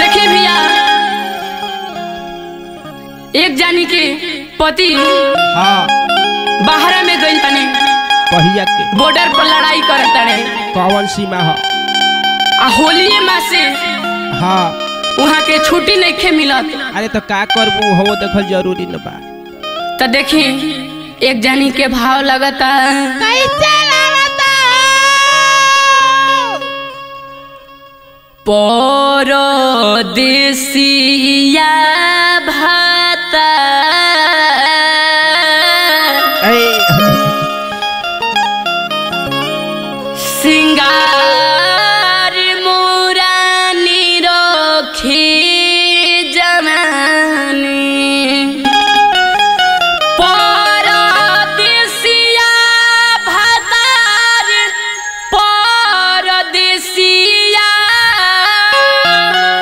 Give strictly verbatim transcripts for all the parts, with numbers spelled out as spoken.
देखिए भैया, एक जानी के पति हाँ बाहर में गइल बने, पहिया के बॉर्डर पर लड़ाई करता रहे कौन सीमा हो आ होली माँ से हाँ वहाँ के छुट्टी नहीं खे मिलत। अरे तो का करबू हो देखल जरूरी न बा। तो देखिए एक जानी के भाव लगता परदेसिया भाता सिंगार मुरानी रखी जमानी परदेसिया भातार परदेसी जवानी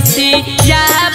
परदेसिया।